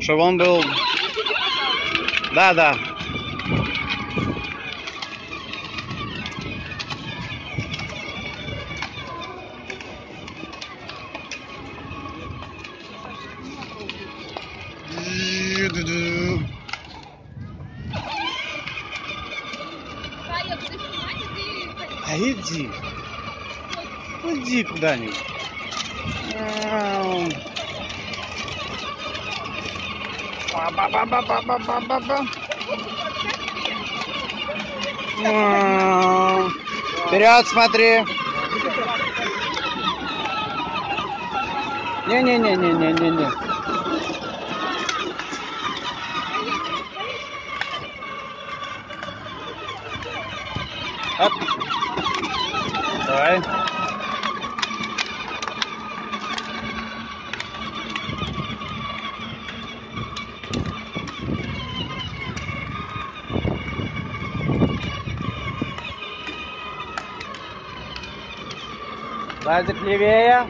чтобы он был... Да-да. А иди. Иди куда-нибудь. Вперед смотри. Не-не-не-не-не-не-не. Оп. Давай. Лазик левее.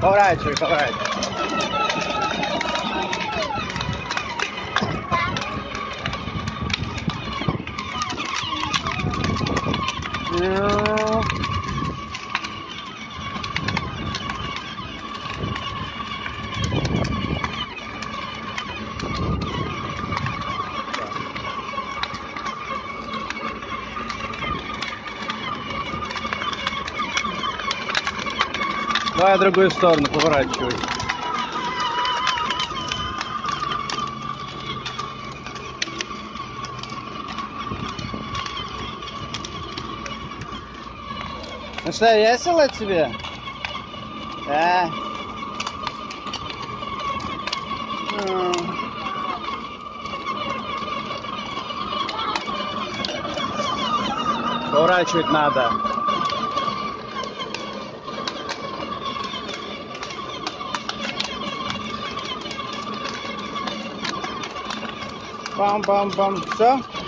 Поворачивай, поворачивай. Давай в другую сторону поворачивай. Ну что, весело тебе? Да. Поворачивать надо. Бам-бам-бам. Все?